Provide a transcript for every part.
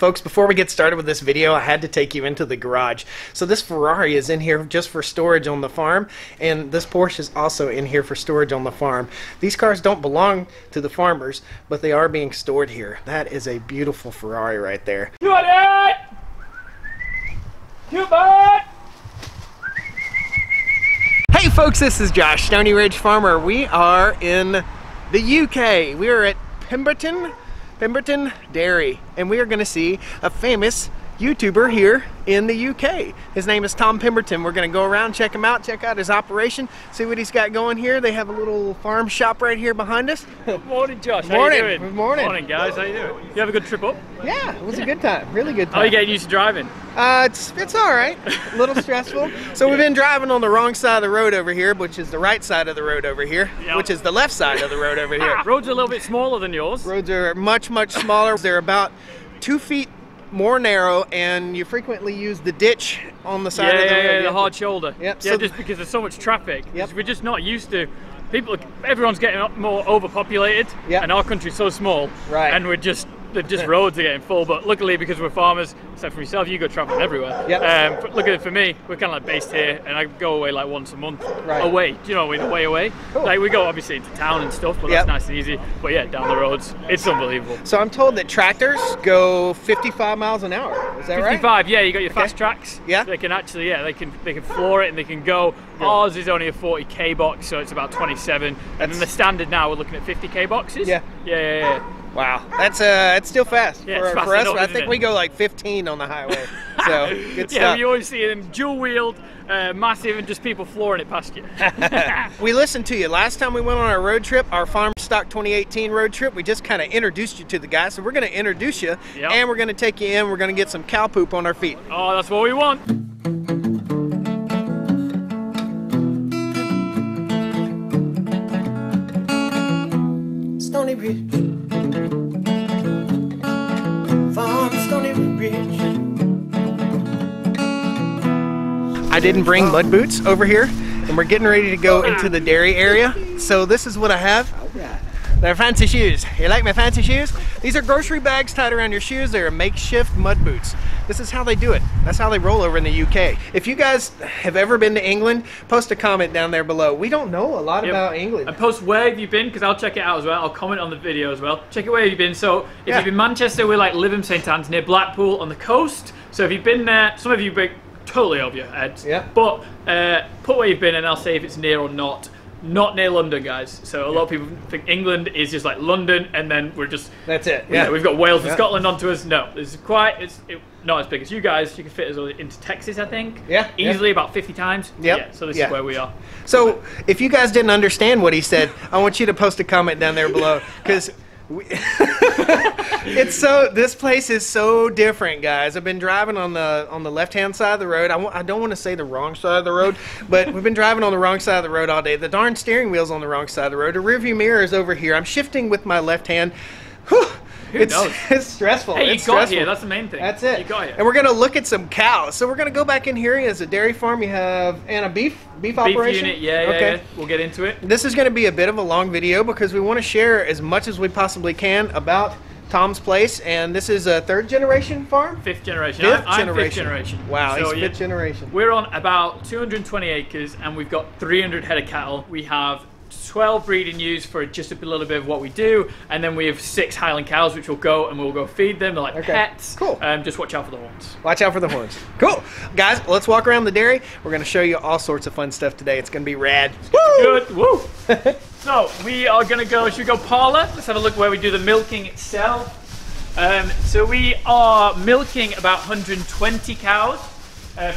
Folks, before we get started with this video, I had to take you into the garage. So this Ferrari is in here just for storage on the farm, and this Porsche is also in here for storage on the farm. These cars don't belong to the farmers, but they are being stored here. That is a beautiful Ferrari right there. You want it? You want it? Hey folks, this is Josh, Stony Ridge Farmer. We are in the UK. We are at Pemberton Dairy, and we are going to see a famous YouTuber here in the UK. His name is Tom Pemberton. We're going to go around, check him out, check out his operation, see what he's got going here. They have a little farm shop right here behind us. Good morning, Josh. Morning. How you doing? Good morning. Morning, guys. How you doing? You have a good trip up? Yeah, it was a good time. Really good time. How are you getting used to driving? It's all right. A little stressful. So we've been driving on the wrong side of the road over here, which is the right side of the road over here, yep. Which is the left side of the road over here. Roads are a little bit smaller than yours. Roads are much, much smaller. They're about 2 feet more narrow, and you frequently use the ditch on the side of the road. Yeah, the hard shoulder. Yep. Yeah, so just because there's so much traffic. Yep. We're just not used to. Everyone's getting more overpopulated, yep. And our country's so small, right? And just roads are getting full, but luckily because we're farmers, except for myself, you go traveling everywhere. Yep. But look at it for me, we're kind of like based here, and I go away like once a month. Right. Away, you know, way away. Cool. Like we go obviously into town and stuff, but yep. That's nice and easy. But yeah, down the roads, it's unbelievable. So I'm told that tractors go 55 miles an hour. Is that 55, right? 55. Yeah, you got your fast tracks. Yeah. So they can actually, yeah, they can floor it and they can go. Yeah. Ours is only a 40k box, so it's about 27. That's... And then the standard now, we're looking at 50k boxes. Yeah. Yeah. Wow, that's still fast, yeah, for us. Enough, I think we go like 15 on the highway. So good stuff. Yeah, you always see them dual-wheeled, massive, and just people flooring it past you. We listened to you last time we went on our road trip, our Farm Stock 2018 road trip. We just kind of introduced you to the guy, so we're going to introduce you, yep. And we're going to take you in. We're going to get some cow poop on our feet. Oh, that's what we want. Stony Ridge. I didn't bring mud boots over here, and we're getting ready to go into the dairy area. So this is what I have. They're fancy shoes. You like my fancy shoes? These are grocery bags tied around your shoes. They're makeshift mud boots. This is how they do it. That's how they roll over in the UK. If you guys have ever been to England, post a comment down there below. We don't know a lot, yep. About England. And post where have you been, because I'll check it out as well. I'll comment on the video as well. Check it where have you been. So if you've been Manchester, we're like Lytham St. Anne's near Blackpool on the coast. So if you've been there, some of you totally over your heads, yeah. But put where you've been and I'll say if it's near or not. Not near London, guys. So a lot of people think England is just like London, and then we're just, that's it. Yeah, we've got Wales and Scotland onto us. No, this is quite, it's not as big as you guys. You can fit us all into Texas, I think. Yeah, easily, about 50 times. Yep. Yeah. So this is where we are. So if you guys didn't understand what he said, I want you to post a comment down there below, because. This place is so different, guys. I've been driving on the left-hand side of the road. I don't want to say the wrong side of the road, but we've been driving on the wrong side of the road all day. The darn steering wheel's on the wrong side of the road. The rearview mirror is over here. I'm shifting with my left hand. Whew. It's stressful. Hey, it's stressful. Here. That's the main thing. That's it. You got here. And we're going to look at some cows. So we're going to go back in here. As a dairy farm, you have, and a beef operation. Beef unit, yeah. We'll get into it. This is going to be a bit of a long video because we want to share as much as we possibly can about Tom's place, and this is a third generation farm? Fifth generation. I'm fifth generation. Wow, so he's fifth generation. We're on about 220 acres, and we've got 300 head of cattle. We have 12 breeding ewes for just a little bit of what we do, and then we have 6 Highland cows which will go, and we'll go feed them. They're like pets. Cool. Just watch out for the horns. Watch out for the horns. Cool. Guys, let's walk around the dairy. We're going to show you all sorts of fun stuff today. It's going to be rad. Woo! Good. Woo! So we are going to go, should we go parlor? Let's have a look where we do the milking itself. So we are milking about 120 cows.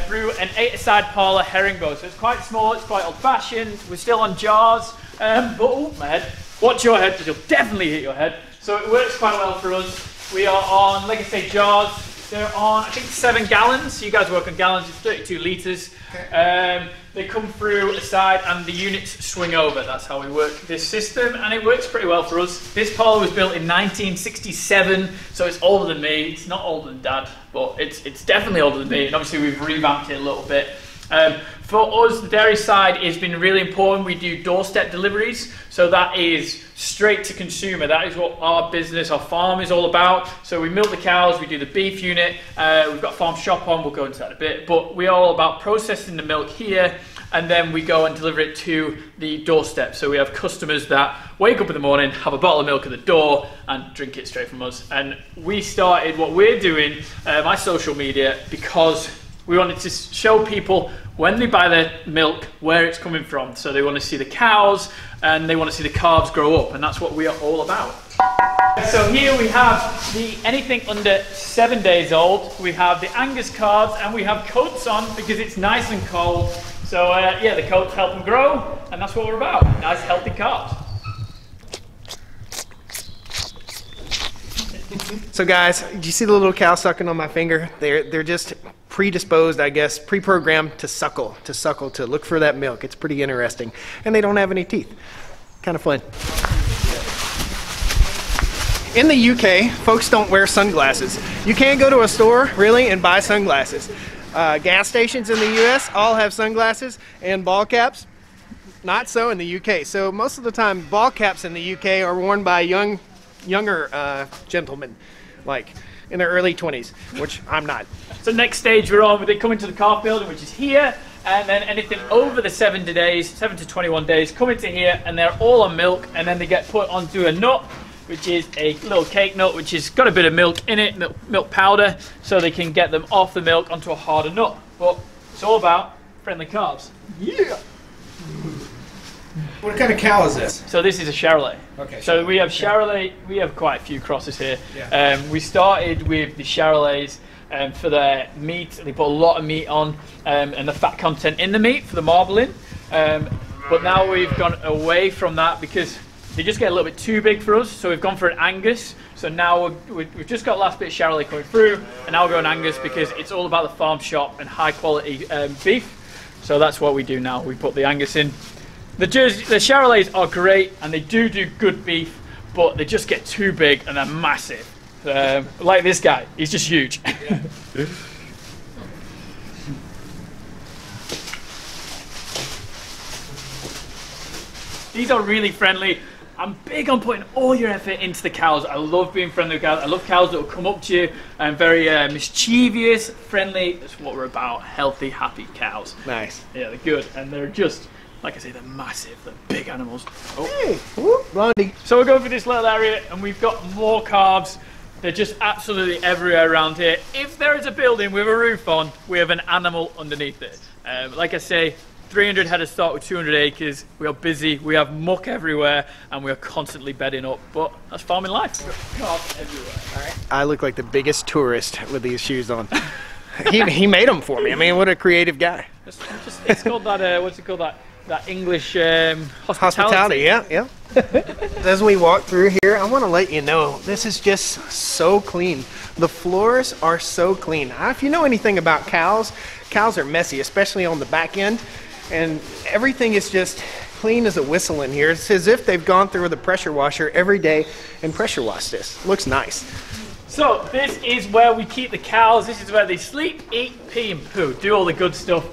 Through an 8-a-side parlour herring bow. So it's quite small, it's quite old-fashioned. We're still on jars, but oh, my head. Watch your head, because you'll definitely hit your head. So it works quite well for us. We are on, like I say, jars. They're on, I think, 7 gallons. You guys work on gallons, it's 32 litres. They come through the side and the units swing over. That's how we work this system, and it works pretty well for us. This parlour was built in 1967, so it's older than me. It's not older than Dad, but it's definitely older than me, and obviously we've revamped it a little bit. For us, the dairy side has been really important. We do doorstep deliveries, so that is straight to consumer. That is what our business, our farm is all about. So we milk the cows, we do the beef unit, we've got farm shop on, we'll go into that in a bit, but we are all about processing the milk here, and then we go and deliver it to the doorstep. So we have customers that wake up in the morning, have a bottle of milk at the door, and drink it straight from us. And we started what we're doing, my social media, because we wanted to show people when they buy their milk, where it's coming from. So they want to see the cows and they want to see the calves grow up, and that's what we are all about. So here we have the anything under 7 days old. We have the Angus calves, and we have coats on because it's nice and cold. So yeah, the coats help them grow, and that's what we're about. Nice healthy calves. So guys, do you see the little cow sucking on my finger? They're just predisposed, I guess, pre-programmed to suckle, to look for that milk. It's pretty interesting. And they don't have any teeth. Kind of fun. In the UK, folks don't wear sunglasses. You can't go to a store, really, and buy sunglasses. Gas stations in the US all have sunglasses and ball caps. Not so in the UK. So most of the time, ball caps in the UK are worn by younger gentlemen, like in their early 20s, which I'm not. So next stage we're on, they come into the calf building, which is here, and then anything over the 7 to 21 days, come into here, and they're all on milk, and then they get put onto a nut, which is a little cake nut, which has got a bit of milk in it, milk powder, so they can get them off the milk onto a harder nut. But it's all about friendly calves. Yeah. What kind of cow is this? So this is a Charolais. Okay. So we have Charolais, we have quite a few crosses here. Yeah. We started with the Charolais for their meat. They put a lot of meat on and the fat content in the meat for the marbling. But now we've gone away from that because they just get a little bit too big for us. So we've gone for an Angus. So now we've just got the last bit of Charolais coming through, and now we're going Angus because it's all about the farm shop and high quality beef. So that's what we do now. We put the Angus in. The Charolais are great, and they do good beef, but they just get too big and they're massive. Like this guy, he's just huge. Yeah. These are really friendly. I'm big on putting all your effort into the cows. I love being friendly with cows. I love cows that will come up to you and very mischievous, friendly. That's what we're about. Healthy, happy cows. Nice. Yeah, they're good, and they're just, like I say, they're massive, they're big animals. Oh. Hey, whoop, Blondie. So we're going for this little area, and we've got more calves. They're just absolutely everywhere around here. If there is a building with a roof on, we have an animal underneath it. Like I say, 300 head of stock with 200 acres. We are busy, we have muck everywhere, and we are constantly bedding up, but that's farming life. Calves everywhere, all right? I look like the biggest tourist with these shoes on. he made them for me. I mean, what a creative guy. It's called that, what's it called, that English hospitality. Yeah. As we walk through here, I want to let you know, this is just so clean. The floors are so clean. If you know anything about cows, cows are messy, especially on the back end. And everything is just clean as a whistle in here. It's as if they've gone through the pressure washer every day and pressure washed this. Looks nice. So this is where we keep the cows. This is where they sleep, eat, pee, and poo. Do all the good stuff.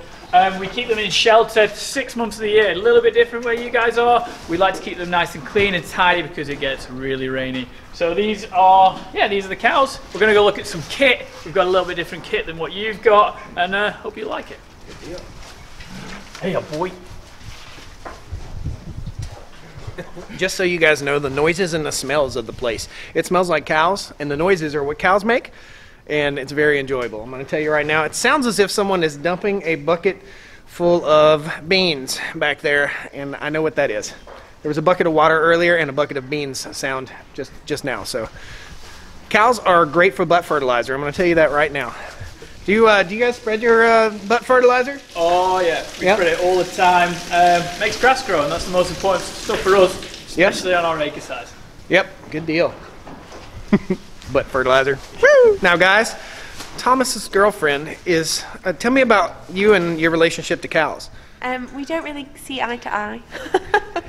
We keep them in shelter 6 months of the year. A little bit different where you guys are. We like to keep them nice and clean and tidy because it gets really rainy. So these are the cows. We're going to go look at some kit. We've got a little bit different kit than what you've got, and hope you like it. Good deal. Hey, boy. Just so you guys know, the noises and the smells of the place. It smells like cows, and the noises are what cows make. And it's very enjoyable. I'm going to tell you right now, it sounds as if someone is dumping a bucket full of beans back there, and I know what that is. There was a bucket of water earlier and a bucket of beans sound just now. So cows are great for butt fertilizer. I'm going to tell you that right now. Do you guys spread your butt fertilizer? Oh yeah, we spread it all the time. Makes grass grow, and that's the most important stuff for us, especially on our acre size. Yep, good deal. Butt fertilizer. Woo! Now guys, Thomas's girlfriend is, tell me about you and your relationship to cows. We don't really see eye to eye.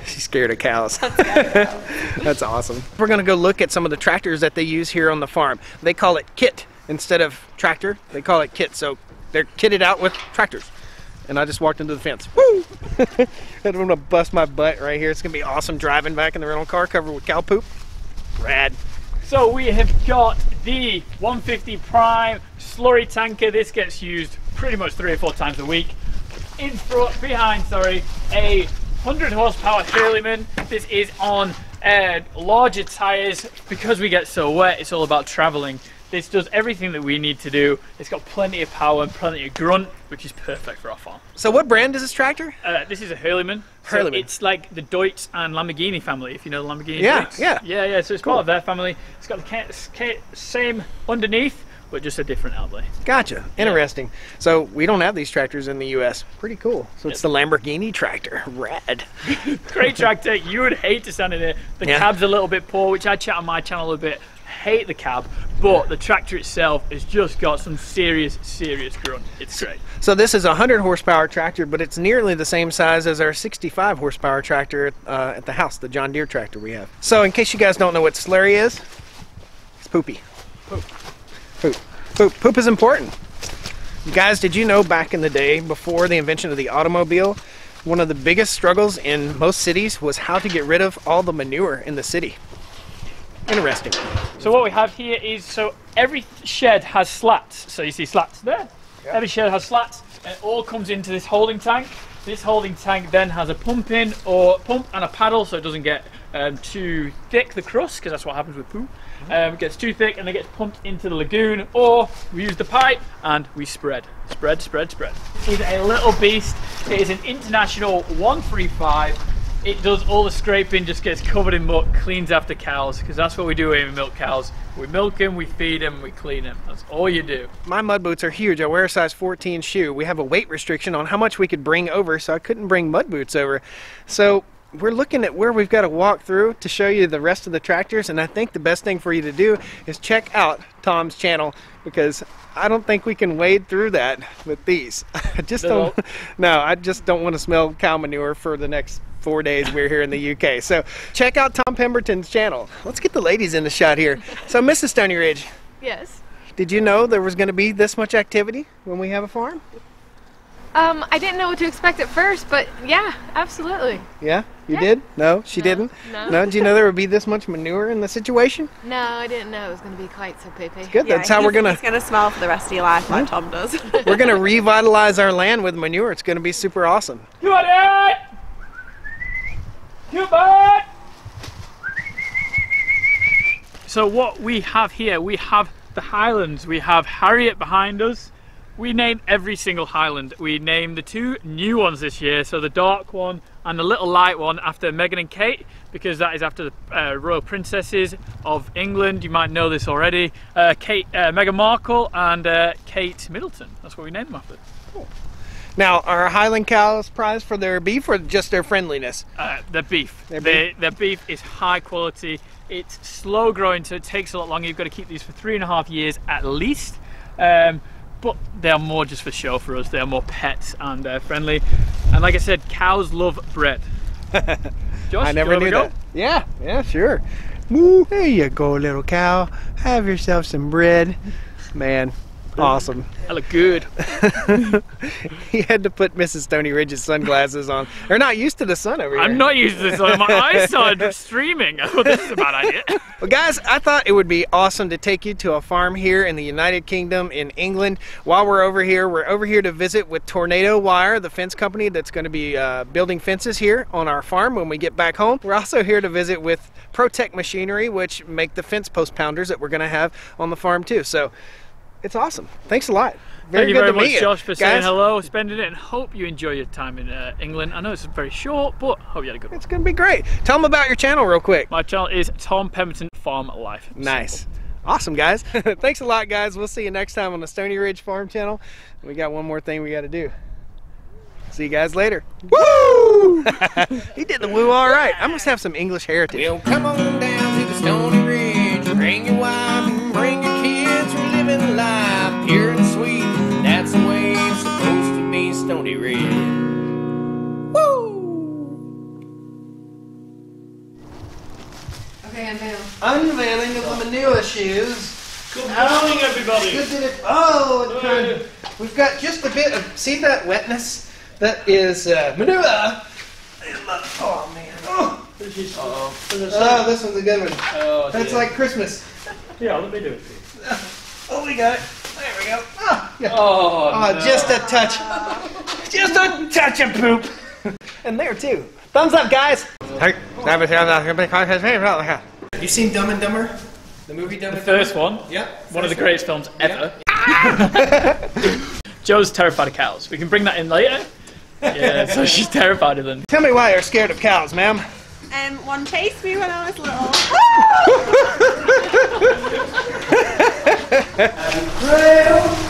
She's scared of cows. That's awesome. We're going to go look at some of the tractors that they use here on the farm. They call it kit instead of tractor. They call it kit, so they're kitted out with tractors. and I just walked into the fence. Woo! I'm gonna bust my butt right here. It's gonna be awesome driving back in the rental car covered with cow poop. Rad. So we have got the 150 Prime slurry tanker. This gets used pretty much 3 or 4 times a week. In front, behind, sorry, a 100 horsepower Hurlimann. This is on larger tires because we get so wet. It's all about traveling. This does everything that we need to do. It's got plenty of power and plenty of grunt, which is perfect for our farm. So what brand is this tractor? This is a Hurlimann. Hurlimann. So it's like the Deutz and Lamborghini family, if you know the Lamborghini. Yeah, Deutz. Yeah. Yeah, yeah, so it's cool. Part of their family. It's got the same underneath, but just a different outlay. Gotcha, interesting. Yeah. So we don't have these tractors in the US. Pretty cool. So it's the Lamborghini tractor, rad. Great tractor, you would hate to stand in it. The cab's a little bit poor, which I chat on my channel a bit. Hate the cab, but the tractor itself has just got some serious grunt. It's great. So this is a 100 horsepower tractor, but it's nearly the same size as our 65 horsepower tractor at the house, the John Deere tractor we have. So in case you guys don't know what slurry is, it's poopy. Poop. Poop. Poop. Poop is important. You guys, did you know back in the day, before the invention of the automobile, one of the biggest struggles in most cities was how to get rid of all the manure in the city? Interesting. So what we have here is, so every shed has slats. So you see slats there. Yep. Every shed has slats, and it all comes into this holding tank. This holding tank then has a pump and a paddle, so it doesn't get too thick, the crust, because that's what happens with poo. It gets too thick and it gets pumped into the lagoon, or we use the pipe and we spread. Spread. It is a little beast. It is an International 135. It does all the scraping, just gets covered in muck, cleans after cows, because that's what we do when we milk cows. We milk them, we feed them, we clean them. That's all you do. My mud boots are huge. I wear a size 14 shoe. We have a weight restriction on how much we could bring over, so I couldn't bring mud boots over. So we're looking at where we've got to walk through to show you the rest of the tractors, and I think the best thing for you to do is check out Tom's channel, because I don't think we can wade through that with these. I just don't want to smell cow manure for the next 4 days we're here in the UK. So check out Tom Pemberton's channel. Let's get the ladies in the shot here. So Mrs. Stony Ridge. Yes. Did you know there was going to be this much activity when we have a farm? I didn't know what to expect at first, but yeah, absolutely. Yeah? You did? No, she didn't? No. No? Did you know there would be this much manure in the situation? No, I didn't know it was going to be quite so poopy. It's good. Yeah, that's how we're going to... It's going to smell for the rest of your life like Tom does. We're going to revitalize our land with manure. It's going to be super awesome. You want it? You bet! So what we have here, we have the Highlands. We have Harriet behind us. We name every single Highland. We name the 2 new ones this year, so the dark one and the little light one after Meghan and Kate, because that is after the royal princesses of England. You might know this already. Meghan Markle and Kate Middleton. That's what we named them after. Cool. Now, are Highland cows prized for their beef or just their friendliness? Their beef. Their beef is high quality. It's slow growing, so it takes a lot longer. You've got to keep these for 3.5 years at least. But they are more just for show for us. They are more pets and friendly. And like I said, cows love bread. Josh, I never knew that. Yeah, yeah, sure. Woo, there you go, little cow. Have yourself some bread. Man, awesome. I look good. He had to put Mrs. Stony Ridge's sunglasses on. They're not used to the sun over here. I'm not used to the sun. My eyes are streaming. Oh, this is a bad idea. Well, guys, I thought it would be awesome to take you to a farm here in the United Kingdom, in England. While we're over here to visit with Tornado Wire, the fence company that's going to be building fences here on our farm when we get back home. We're also here to visit with ProTec Machinery, which make the fence post pounders that we're going to have on the farm too. So it's awesome. Thanks a lot. Thank you very much, Josh, for saying hello, spending it, and hope you enjoy your time in England. I know it's very short, but hope you had a good one. It's going to be great. Tell them about your channel real quick. My channel is Tom Pemberton Farm Life. Nice. Awesome, guys. Thanks a lot, guys. We'll see you next time on the Stony Ridge Farm Channel. We got one more thing we got to do. See you guys later. Woo! He did the woo all right. I must have some English heritage. Well, come on down to the Stony Ridge. Bring your wife and bring your kids. We're living life pure and sweet. That's the way it's supposed to be, Stony Ridge. Unveiling of the manure shoes. Good morning, everybody. Good. Oh, we've got just a bit of, see that wetness? That is manure. Oh man. Oh, this one's a good one. Oh, that's like Christmas. Yeah, let me do it for you. Oh, we got it. There we go. Oh, yeah. Oh no. Just a touch. Just a touch of poop. And there too. Thumbs up, guys. Have you seen Dumb and Dumber? The movie Dumb and Dumber? The first one? Yeah. One of the greatest films ever. Yeah. Joe's terrified of cows. We can bring that in later. Yeah, so she's terrified of them. Tell me why you're scared of cows, ma'am. One chased me when I was little.